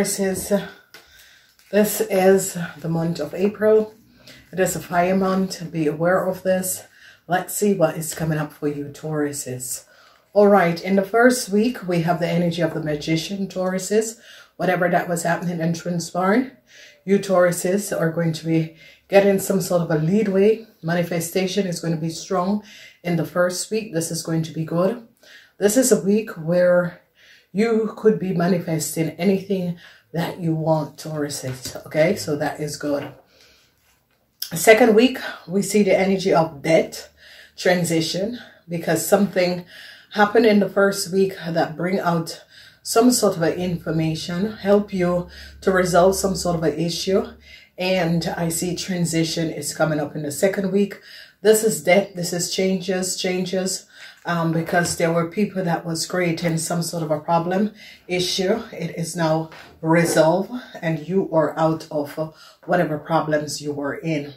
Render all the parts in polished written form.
Tauruses, this is the month of April. It is a fire month. Be aware of this. Let's see what is coming up for you, Tauruses. All right, in the first week, we have the energy of the Magician, Tauruses. Whatever that was happening and transpiring, you Tauruses are going to be getting some sort of a leadway. Manifestation is going to be strong in the first week. This is going to be good. This is a week where you could be manifesting anything that you want, Tauruses. Okay, so that is good. Second week, we see the energy of death, transition, because something happened in the first week that bring out some sort of information, help you to resolve some sort of an issue. And I see transition is coming up in the second week. This is death. This is changes. Because there were people that was creating some sort of a problem, issue. It is now resolved and you are out of whatever problems you were in.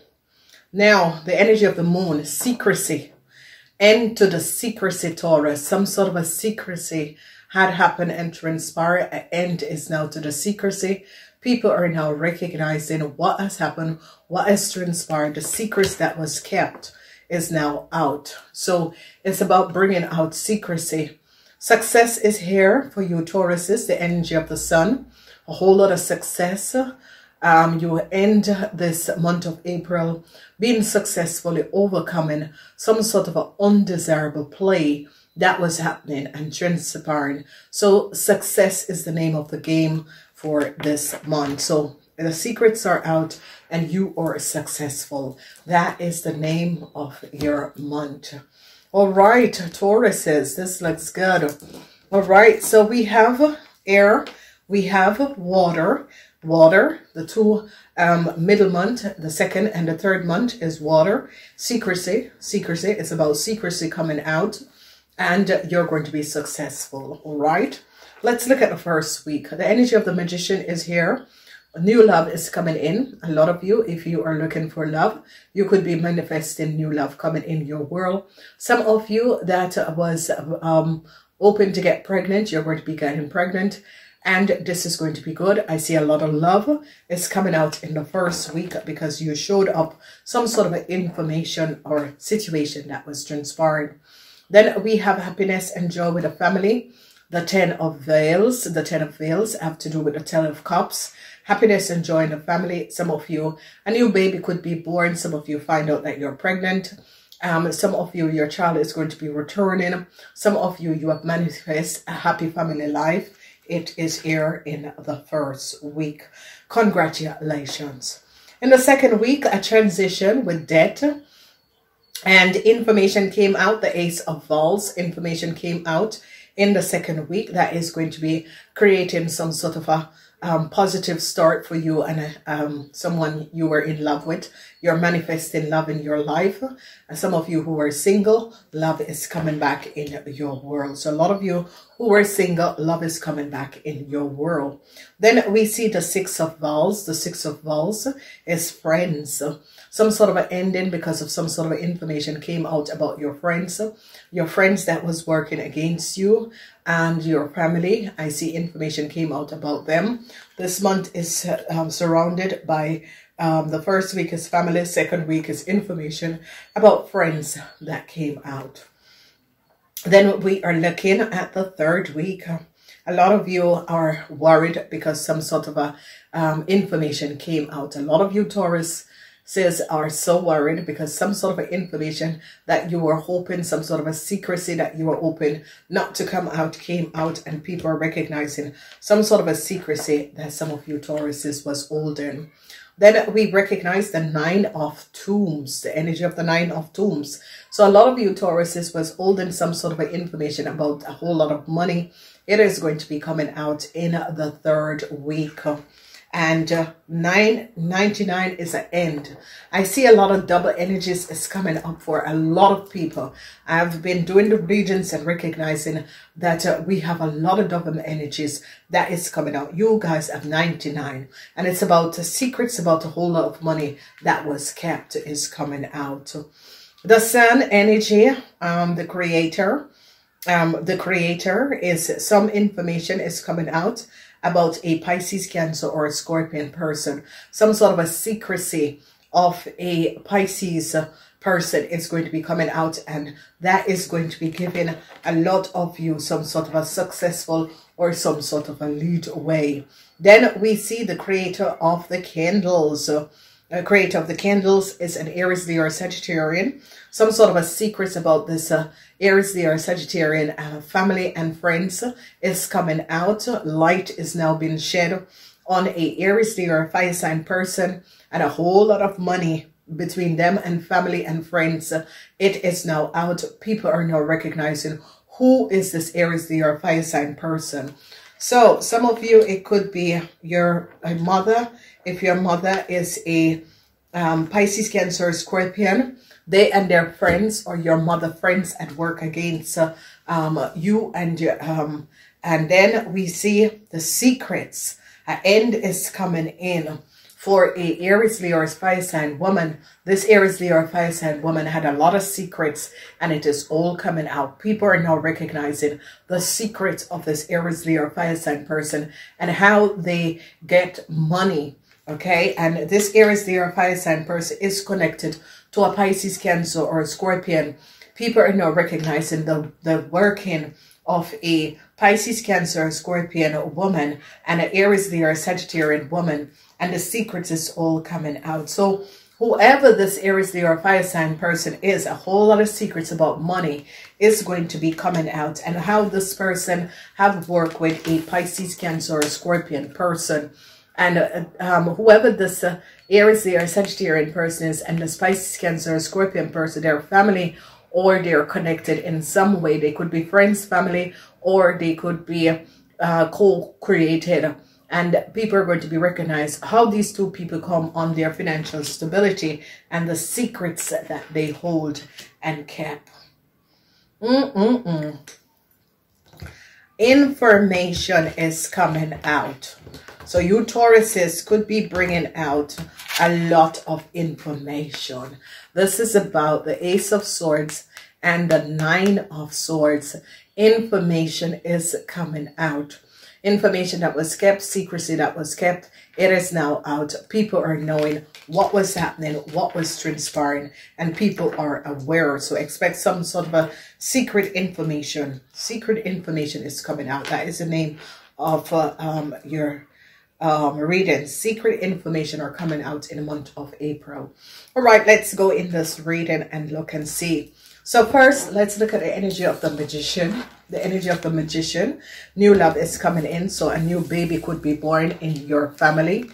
Now, the energy of the moon, secrecy. End to the secrecy, Taurus. Some sort of a secrecy had happened and transpired. An end is now to the secrecy. People are now recognizing what has happened, what has transpired. The secrets that was kept is now out. So it's about bringing out secrecy. Success is here for you, Tauruses. The energy of the sun, a whole lot of success. You will end this month of April being successfully overcoming some sort of an undesirable play that was happening and transpiring. So success is the name of the game for this month. So the secrets are out and you are successful. That is the name of your month. All right, Tauruses, this looks good. All right, so we have air, we have water. Water, the two middle month, the second and the third month is water. Secrecy, it's about secrecy coming out and you're going to be successful. All right, let's look at the first week. The energy of the Magician is here. New love is coming in. A lot of you, if you are looking for love, you could be manifesting new love coming in your world. Some of you that was open to get pregnant, you're going to be getting pregnant. And this is going to be good. I see a lot of love is coming out in the first week because you showed up some sort of information or situation that was transpiring. Then we have happiness and joy with the family. The Ten of Veils. The Ten of Veils have to do with the Ten of Cups. Happiness and joy in the family. Some of you, a new baby could be born. Some of you find out that you're pregnant. Some of you, your child is going to be returning. Some of you, you have manifest a happy family life. It is here in the first week. Congratulations. In the second week, a transition with death. And information came out. The Ace of Wands. Information came out in the second week. That is going to be creating some sort of a positive start for you and someone you were in love with. You're manifesting love in your life. And some of you who are single, love is coming back in your world. So a lot of you who were single, love is coming back in your world. Then we see the Six of Wands. The Six of Wands is friends. Some sort of an ending because of some sort of information came out about your friends. Your friends that was working against you and your family. I see information came out about them. This month is surrounded by the first week is family, second week is information about friends that came out. Then we are looking at the third week. A lot of you are worried because some sort of a information came out. A lot of you Tauruses are so worried because some sort of information that you were hoping, some sort of a secrecy that you were hoping not to come out, came out, and people are recognizing some sort of a secrecy that some of you Tauruses was holding. Then we recognize the Nine of Tombs, the energy of the Nine of Tombs. So a lot of you Tauruses was holding some sort of information about a whole lot of money. It is going to be coming out in the third week. And 999 is an end. I see a lot of double energies is coming up for a lot of people. I've been doing the readings and recognizing that we have a lot of double energies that is coming out. You guys have 99. And it's about secrets, about a whole lot of money that was kept is coming out. The sun energy, the creator. The creator is some information is coming out. about a Pisces, Cancer, or a Scorpion person. Some sort of a secrecy of a Pisces person is going to be coming out, and that is going to be giving a lot of you some sort of a successful or some sort of a lead way. Then we see the creator of the candles. The creator of the candles is an Aries, Leo, or Sagittarian. Some sort of a secret about this Aries, Leo, or Sagittarian family and friends is coming out. Light is now being shed on a Aries, Leo, or fire sign person, and a whole lot of money between them and family and friends. It is now out. People are now recognizing who is this Aries, Leo, or fire sign person. So some of you, it could be a mother. If your mother is a Pisces, Cancer, Scorpion, they and their friends, or your mother friends at work against you and your and then we see the secrets. An end is coming in for a Aries, Leo, or fire sign woman. This Aries, Leo, or fire sign woman had a lot of secrets, and it is all coming out. People are now recognizing the secrets of this Aries, Leo, or fire sign person and how they get money. Okay, and this Aries, Leo, or fire sign person is connected to a Pisces, Cancer, or a Scorpion. People are now recognizing the working of a Pisces, Cancer, Scorpion woman and an Aries, Leo, or Sagittarian woman, and the secrets is all coming out. So whoever this Aries, Leo, or fire sign person is, a whole lot of secrets about money is going to be coming out, and how this person have worked with a Pisces, Cancer, or Scorpion person. And whoever this Aries, Leo, or Sagittarian person is, and this Pisces, Cancer, or Scorpion person, their family, or they're connected in some way. They could be friends, family, or they could be co-created. And people are going to be recognized how these two people come on their financial stability and the secrets that they hold and kept. Information is coming out. So you Tauruses could be bringing out a lot of information. This is about the Ace of Swords and the Nine of Swords. Information is coming out. Information that was kept, secrecy that was kept, it is now out. People are knowing what was happening, what was transpiring, and people are aware. So expect some sort of a secret information. Secret information is coming out. That is the name of your reading. Secret information are coming out in the month of April. All right, let's go in this reading and look and see. So first, let's look at the energy of the Magician. The energy of the Magician. New love is coming in, so a new baby could be born in your family.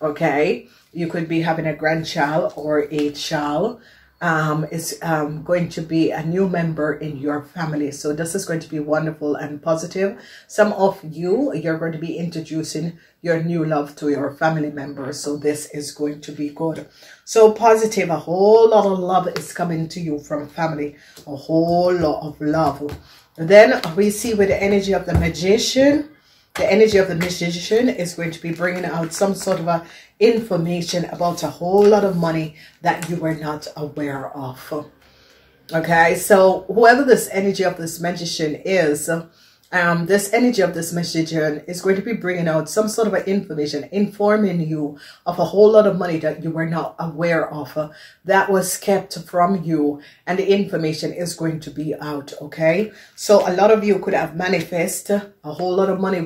Okay, you could be having a grandchild or a child. It's going to be a new member in your family. So this is going to be wonderful and positive. Some of you, you're going to be introducing your new love to your family members. So this is going to be good. So positive, a whole lot of love is coming to you from family. A whole lot of love. Then we see with the energy of the Magician. The energy of the Magician is going to be bringing out some sort of a information about a whole lot of money that you were not aware of. Okay, so whoever this energy of this Magician is, this energy of this Magician is going to be bringing out some sort of information, informing you of a whole lot of money that you were not aware of, that was kept from you, and the information is going to be out, okay? So a lot of you could have manifested a whole lot of money,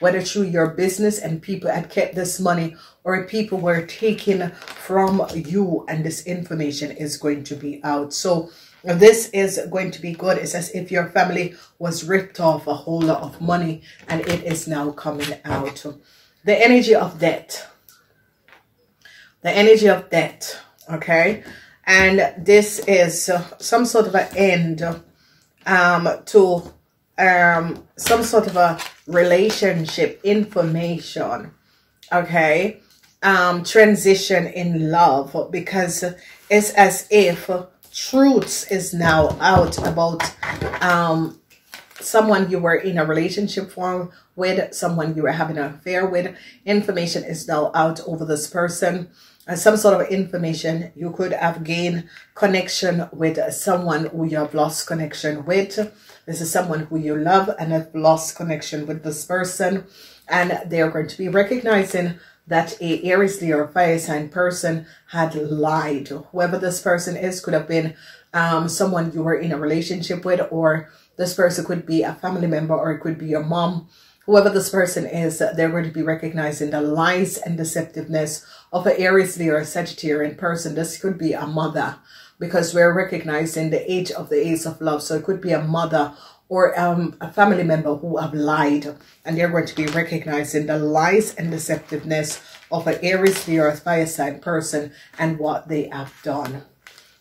whether through your business, and people had kept this money, or people were taken from you, and this information is going to be out. So this is going to be good. It's as if your family was ripped off a whole lot of money, and it is now coming out. The energy of debt. The energy of debt, okay? And this is some sort of an end to some sort of a relationship, information, okay? Transition in love, because it's as if truths is now out about someone you were in a relationship with, someone you were having an affair with. Information is now out over this person. some sort of information. You could have gained connection with someone who you have lost connection with. This is someone who you love and have lost connection with this person, and they are going to be recognizing that a Aries, Leo, or fire sign person had lied. Whoever this person is could have been someone you were in a relationship with, or this person could be a family member, or it could be your mom. Whoever this person is, they're going to be recognizing the lies and deceptiveness of an Aries, Leo, or Sagittarian person. This could be a mother, because we're recognizing the age of the Ace of Love. So it could be a mother or a family member who have lied, and they're going to be recognizing the lies and deceptiveness of an Aries, Leo, or fire sign person and what they have done.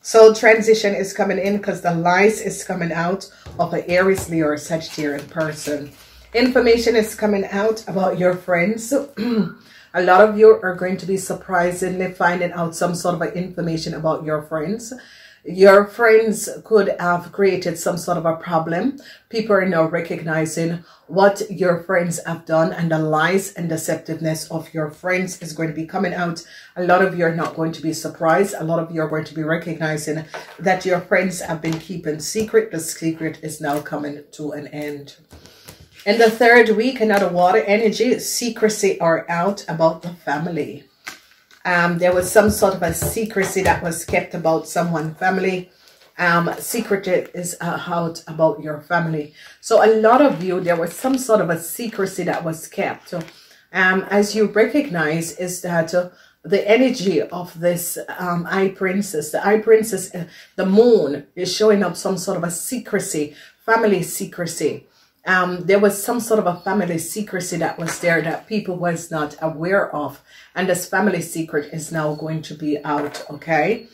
So transition is coming in because the lies is coming out of an Aries, Leo, or Sagittarian person. Information is coming out about your friends. A lot of you are going to be surprisingly finding out some sort of information about your friends. Your friends could have created some sort of a problem. People are now recognizing what your friends have done, and the lies and deceptiveness of your friends is going to be coming out. A lot of you are not going to be surprised. A lot of you are going to be recognizing that your friends have been keeping secret. The secret is now coming to an end. In the third week, another water energy, secrecy are out about the family. There was some sort of a secrecy that was kept about someone's family. Secretive is out about your family. So a lot of you, there was some sort of a secrecy that was kept. As you recognize is that the energy of this Eye Princess, the Eye Princess, the moon is showing up some sort of a secrecy, family secrecy. There was some sort of a family secrecy that was there that people was not aware of. And this family secret is now going to be out, okay?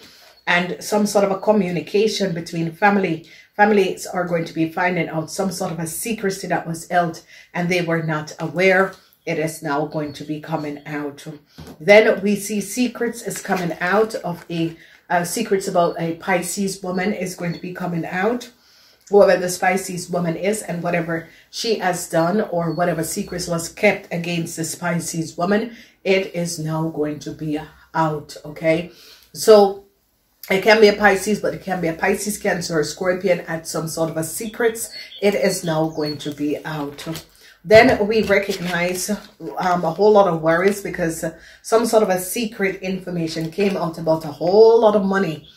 And some sort of a communication between family. Families are going to be finding out some sort of a secrecy that was held and they were not aware. It is now going to be coming out. Then we see secrets is coming out of a, secrets about a Pisces woman is going to be coming out. Whoever this Pisces woman is and whatever she has done or whatever secrets was kept against this Pisces woman, it is now going to be out, okay? So it can be a Pisces, but it can be a Pisces, Cancer, or Scorpion at some sort of a secrets. It is now going to be out. Then we recognize a whole lot of worries because some sort of a secret information came out about a whole lot of money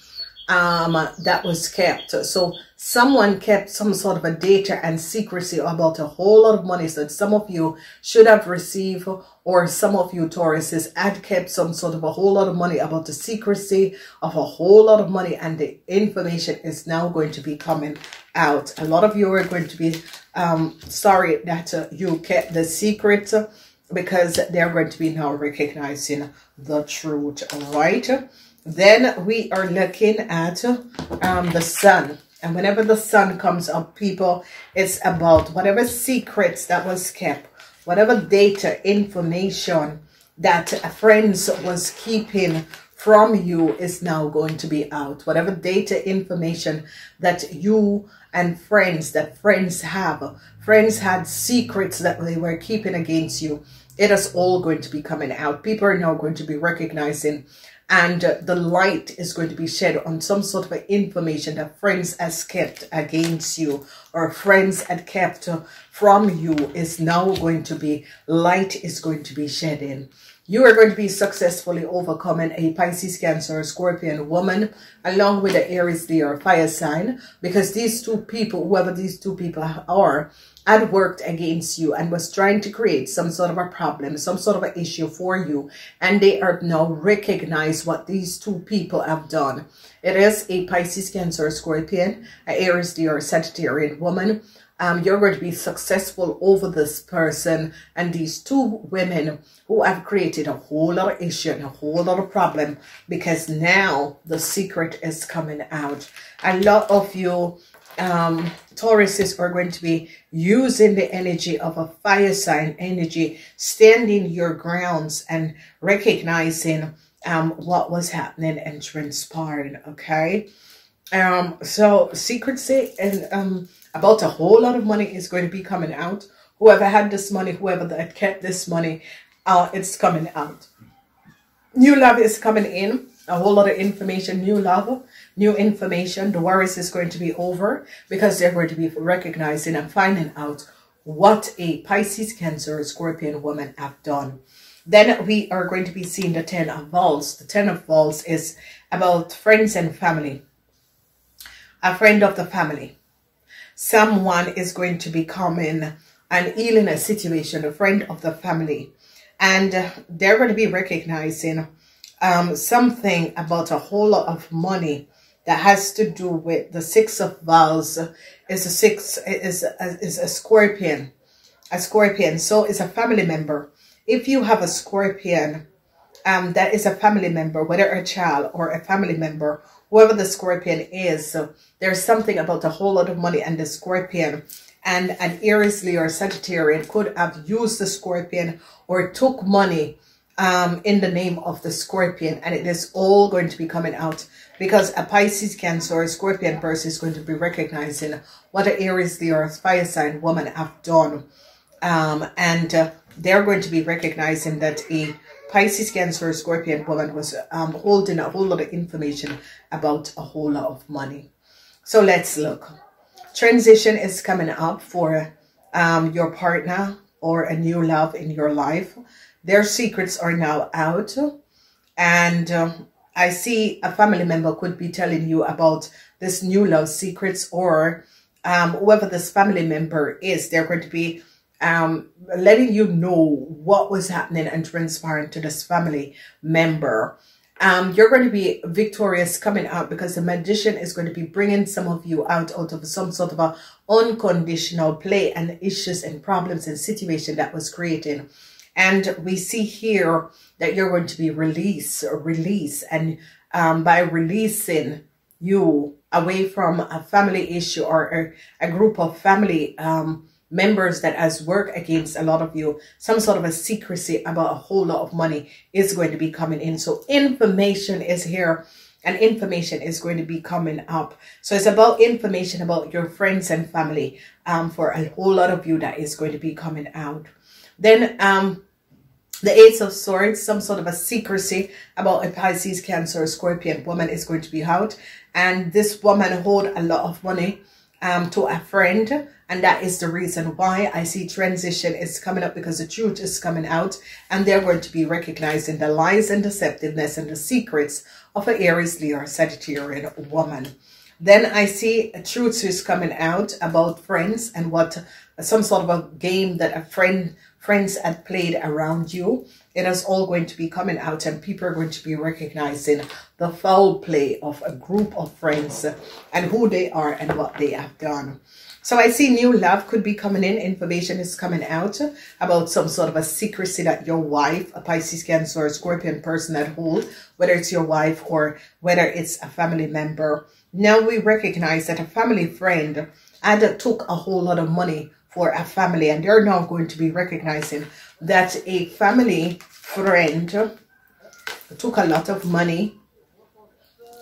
that was kept. So someone kept some sort of a data and secrecy about a whole lot of money that some of you should have received, or some of you Tauruses had kept some sort of a whole lot of money about the secrecy of a whole lot of money, and the information is now going to be coming out. A lot of you are going to be sorry that you kept the secret, because they're going to be now recognizing the truth, all right? Then we are looking at the sun, and whenever the sun comes up, people, it's about whatever secrets that was kept, whatever data, information that friends was keeping from you is now going to be out. Whatever data, information that you and friends, that friends have, friends had secrets that they were keeping against you, it is all going to be coming out. People are now going to be recognizing, and the light is going to be shed on some sort of information that friends has kept against you, or friends had kept from you, is now going to be, light is going to be shed in. You are going to be successfully overcoming a Pisces, Cancer, or Scorpion woman, along with the Aries, Leo, or fire sign, because these two people, whoever these two people are, had worked against you and was trying to create some sort of a problem, some sort of an issue for you, and they are now recognized what these two people have done. It is a Pisces, Cancer, Scorpion, an Aries, Leo, or Sagittarian woman. You're going to be successful over this person and these two women who have created a whole lot of issue and a whole lot of problem, because now the secret is coming out. A lot of you Tauruses are going to be using the energy of a fire sign energy, standing your grounds and recognizing what was happening and transpiring, okay? So secrecy and about a whole lot of money is going to be coming out. Whoever had this money, whoever that kept this money, it's coming out. New love is coming in, a whole lot of information, new love, new information. The worries is going to be over because they're going to be recognizing and finding out what a Pisces, Cancer, Scorpion woman have done. Then we are going to be seeing the Ten of Wands. The Ten of Wands is about friends and family, a friend of the family. Someone is going to be coming and healing a situation, a friend of the family. And they're going to be recognizing something about a whole lot of money that has to do with the Six of Wands. Is a Scorpion, so it's a family member. If you have a Scorpion, that is a family member, whether a child or a family member, whoever the Scorpion is, there's something about a whole lot of money and the Scorpion. And an Aries, Leo, or Sagittarian could have used the Scorpion or took money in the name of the Scorpion, and it is all going to be coming out because a Pisces, Cancer, or Scorpion person is going to be recognizing what an Aries, Leo, or fire sign woman have done, and they're going to be recognizing that a Pisces, Cancer, or Scorpion woman was holding a whole lot of information about a whole lot of money. So let's look. Transition is coming up for your partner or a new love in your life. Their secrets are now out. And I see a family member could be telling you about this new love secrets, or whoever this family member is, they're going to be letting you know what was happening and transpiring to this family member. You're going to be victorious coming out because the Magician is going to be bringing some of you out of some sort of a unconditional play and issues and problems and situation that was created. And we see here that you're going to be released. And by releasing you away from a family issue or a group of family members that has worked against a lot of you, some sort of a secrecy about a whole lot of money is going to be coming in. So information is here and information is going to be coming up. So it's about information about your friends and family for a whole lot of you that is going to be coming out. Then the Ace of Swords, some sort of a secrecy about a Pisces, Cancer, or Scorpion woman is going to be out. And this woman hold a lot of money to a friend, and that is the reason why I see transition is coming up because the truth is coming out, and they're going to be recognizing the lies and deceptiveness and the secrets of an Aries, Leo, or Sagittarian woman. Then I see truths is coming out about friends and what some sort of a game that friends had played around you. It is all going to be coming out, and people are going to be recognizing the foul play of a group of friends and who they are and what they have done. So I see new love could be coming in. Information is coming out about some sort of a secrecy that your wife, a Pisces, Cancer, or Scorpion person that hold, whether it's your wife or whether it's a family member. Now we recognize that a family friend had took a whole lot of money for a family, and they're now going to be recognizing that a family friend took a lot of money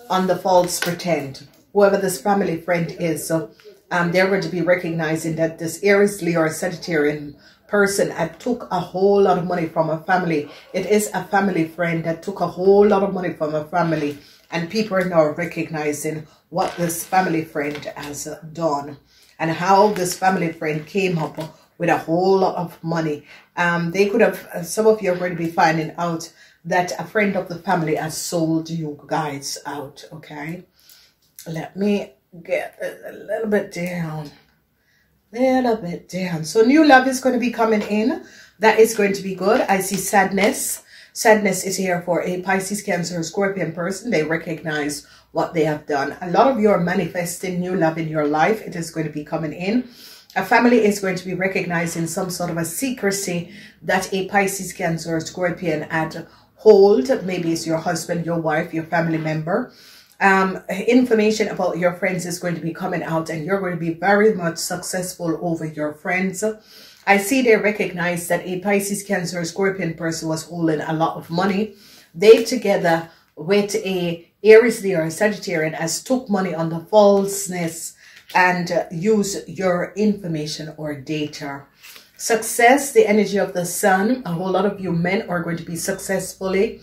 on the false pretend. Whoever this family friend is, so they're going to be recognizing that this Aries, Leo, or Sagittarian person that took a whole lot of money from a family. It is a family friend that took a whole lot of money from a family, and people are now recognizing what this family friend has done and how this family friend came up with a whole lot of money. They could have, some of you are going to be finding out that a friend of the family has sold you guys out, okay? Let me get a little bit down, So new love is going to be coming in. That is going to be good. I see sadness. Sadness is here for a Pisces, Cancer, or Scorpion person. They recognize what they have done. A lot of you are manifesting new love in your life. It is going to be coming in. A family is going to be recognizing some sort of a secrecy that a Pisces, Cancer, or Scorpion had hold. Maybe it's your husband, your wife, your family member. Information about your friends is going to be coming out, and you're going to be very much successful over your friends. I see they recognize that a Pisces, Cancer, or Scorpion person was holding a lot of money. They together with a Aries, Leo, or Sagittarian has took money on the falseness and use your information or data. Success, the energy of the sun. A whole lot of you men are going to be successfully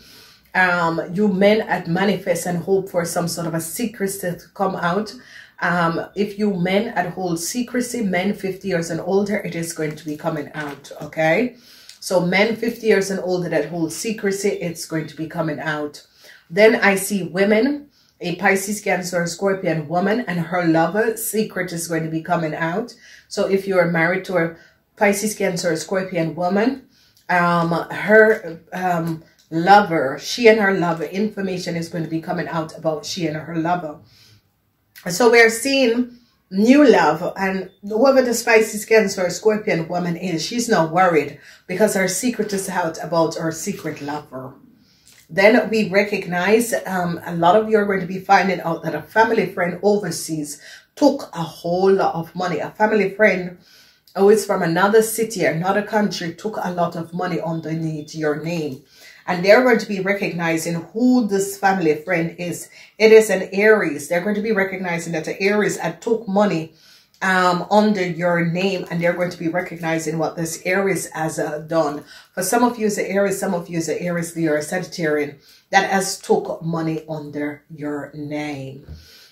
You men at manifest and hope for some sort of a secrecy to come out. If you men at hold secrecy, men 50 years and older, it is going to be coming out, okay? So men 50 years and older that hold secrecy, it's going to be coming out. Then I see women, a Pisces, Cancer, Scorpion woman and her lover, secret is going to be coming out. So if you are married to a Pisces, Cancer, Scorpion woman, her lover, she and her lover, information is going to be coming out about she and her lover. So we're seeing new love, and whoever the Pisces, Cancer, Scorpion woman is, she's not worried because her secret is out about her secret lover. Then we recognize a lot of you are going to be finding out that a family friend overseas took a whole lot of money. A family friend who is from another city, another country, took a lot of money underneath your name. And they're going to be recognizing who this family friend is. It is an Aries. They're going to be recognizing that the Aries had took money under your name, and they're going to be recognizing what this Aries has done. For some of you is an Aries, some of you is an Aries, Leo, or Sagittarian that has took money under your name.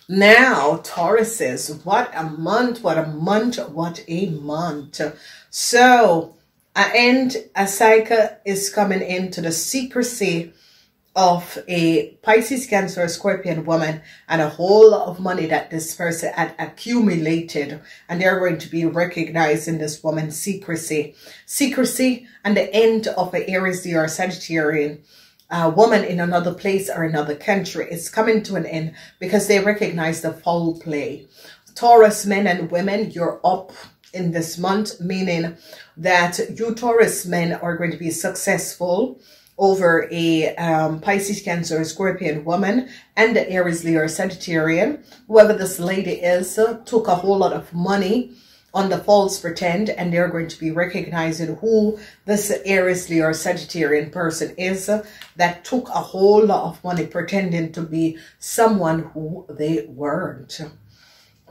Now, Tauruses, what a month, what a month, what a month. So, a cycle is coming into the secrecy of a Pisces, Cancer, Scorpion woman and a whole lot of money that this person had accumulated, and they're going to be recognizing this woman's secrecy, and the end of an Aries, Leo, or Sagittarian woman in another place or another country. It's coming to an end because they recognize the foul play. Taurus men and women, you're up in this month, meaning that you Taurus men are going to be successful over a Pisces, Cancer, Scorpion woman and the Aries, Leo, or Sagittarian. Whoever this lady is took a whole lot of money on the false pretend, and they're going to be recognizing who this Aries, Leo, or Sagittarian person is that took a whole lot of money pretending to be someone who they weren't.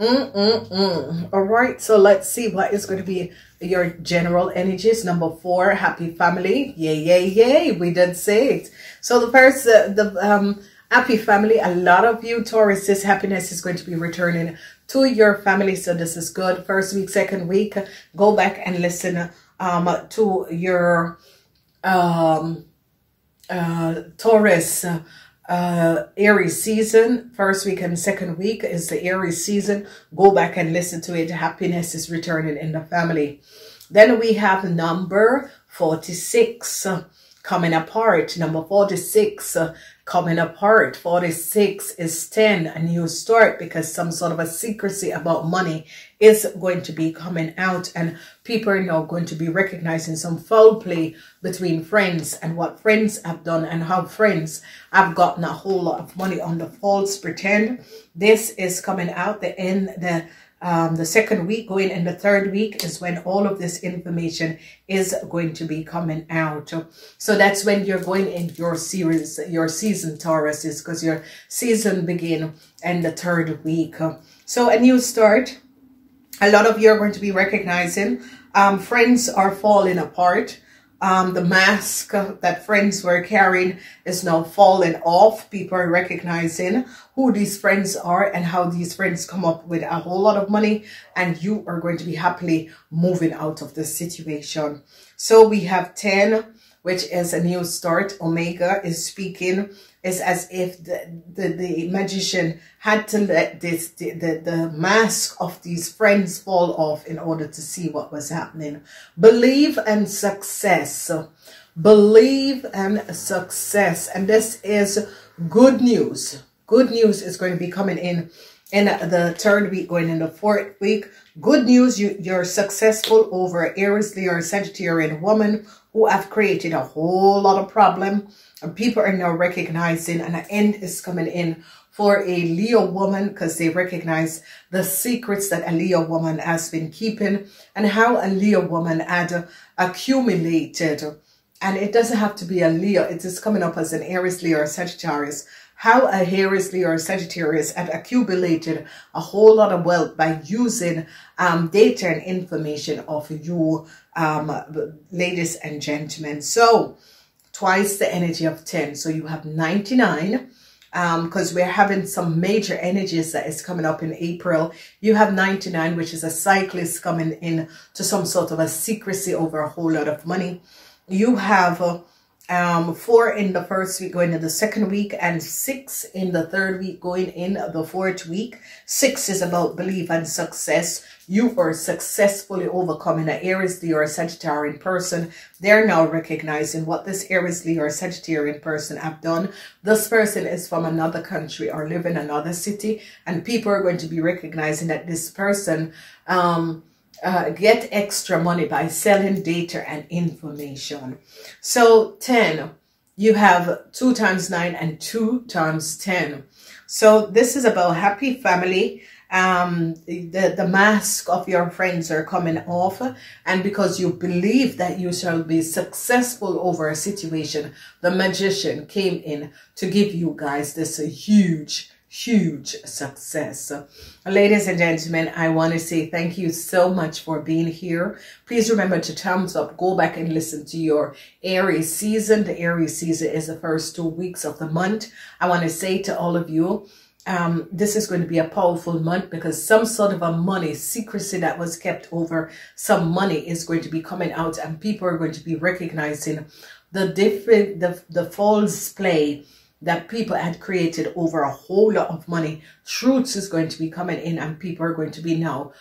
All right, so let's see what is going to be your general energies. Number 4, happy family. Yay, yay, yay. We did say it. So the first, happy family. A lot of you Tauruses, happiness is going to be returning to your family. So this is good. First week, second week, go back and listen to your Taurus Aries season. First week and second week is the Aries season. Go back and listen to it. Happiness is returning in the family. Then we have number 46 coming apart. Number 46 coming apart. 46 is 10, a new start, because some sort of a secrecy about money is going to be coming out, and people are now going to be recognizing some foul play between friends and what friends have done and how friends have gotten a whole lot of money on the false pretend. This is coming out the end, the second week going in the third week is when all of this information is going to be coming out. So that's when you're going in your series, your season, Taurus, is because your season begin in the third week. So a new start. A lot of you are going to be recognizing friends are falling apart. The mask that friends were carrying is now falling off. People are recognizing who these friends are and how these friends come up with a whole lot of money, and you are going to be happily moving out of this situation. So we have 10, which is a new start. Omega is speaking. It's as if the magician had to let the mask of these friends fall off in order to see what was happening. Believe and success. Believe and success. And this is good news. Good news is going to be coming in the third week, going in the fourth week. Good news, you're successful over Aries, Leo, or Sagittarian woman who have created a whole lot of problem. And people are now recognizing, and an end is coming in for a Leo woman because they recognize the secrets that a Leo woman has been keeping and how a Leo woman had accumulated. And it doesn't have to be a Leo. It is coming up as an Aries, Leo, or Sagittarius. How a Aries, Leo, or Sagittarius had accumulated a whole lot of wealth by using data and information of you, ladies and gentlemen. So twice the energy of 10. So you have 99, because we're having some major energies that is coming up in April. You have 99, which is a cyclist coming in to some sort of a secrecy over a whole lot of money. You have 4 in the first week going into the second week, and 6 in the third week going in the fourth week. 6 is about belief and success. You are successfully overcoming an Aries, Leo, or Sagittarian person. They're now recognizing what this Aries, Leo, or Sagittarian person have done. This person is from another country or live in another city, and people are going to be recognizing that this person get extra money by selling data and information. So 10, you have 2 times 9 and 2 times 10. So this is about happy family. The mask of your friends are coming off, and because you believe that you shall be successful over a situation, the magician came in to give you guys this huge success. Ladies and gentlemen, I want to say thank you so much for being here. Please remember to thumbs up, go back and listen to your Aries season. The Aries season is the first 2 weeks of the month. I want to say to all of you, this is going to be a powerful month, because some sort of a money secrecy that was kept over some money is going to be coming out, and people are going to be recognizing the different the false play that people had created over a whole lot of money. Truths is going to be coming in, and people are going to be now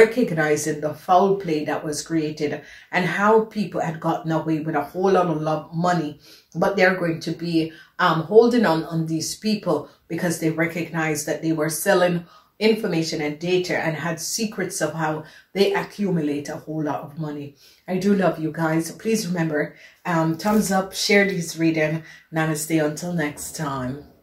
recognizing the foul play that was created and how people had gotten away with a whole lot of money. But they're going to be holding on these people, because they recognize that they were selling information and data and had secrets of how they accumulate a whole lot of money. I do love you guys. Please remember, thumbs up, share this reading. Namaste until next time.